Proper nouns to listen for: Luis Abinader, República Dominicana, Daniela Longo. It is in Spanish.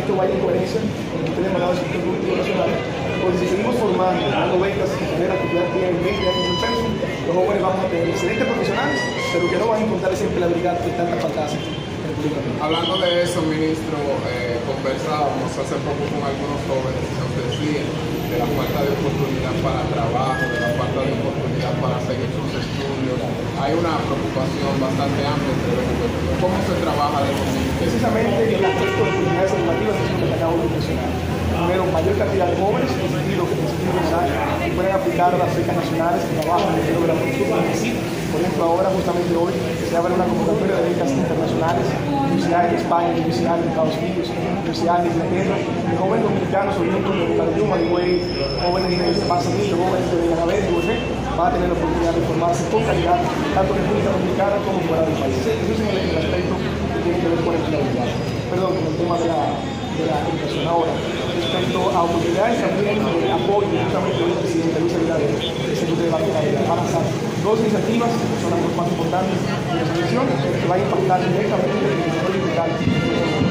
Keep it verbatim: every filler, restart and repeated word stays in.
que esto vaya en coherencia con lo que usted ha demandado el sector público nacional, porque si seguimos formando, dando ventas, generas que ya tienen veinte años de peso, los jóvenes vamos a tener excelentes profesionales, pero que no van a encontrar esa empleabilidad que tanta falta hace. Hablando de eso, ministro, eh, conversábamos hace poco con algunos jóvenes que nos decían de la falta de oportunidad para trabajo, de la falta de oportunidad para seguir sus estudios. Hay una preocupación bastante amplia entre ellos. ¿Cómo se trabaja de eso? Precisamente en las tres oportunidades educativas es lo que acabo de mencionar. Primero, mayor cantidad de jóvenes, en sentido que que pueden aplicar las becas nacionales que trabajan en el de la producción. Por ejemplo, ahora, justamente hoy, se abre una convocatoria de becas internacionales, universidades de España, universidades de Estados Unidos, universidades de Inglaterra, de jóvenes dominicanos, sobre todo de Cariuma, de Güey, jóvenes de Pasadillo, jóvenes de Benavés, de José, van a tener la oportunidad de formarse con calidad, tanto en República Dominicana como fuera del país. Eso es el aspecto que tiene que ver con la empleabilidad. Perdón, con el tema de la, de la educación ahora. Respecto a oportunidades, también eh, apoyo justamente del presidente Luis Abinader, que se puede debatir de avanzar. Dos iniciativas que son las más importantes de la solución, que va a impactar directamente en el desarrollo local.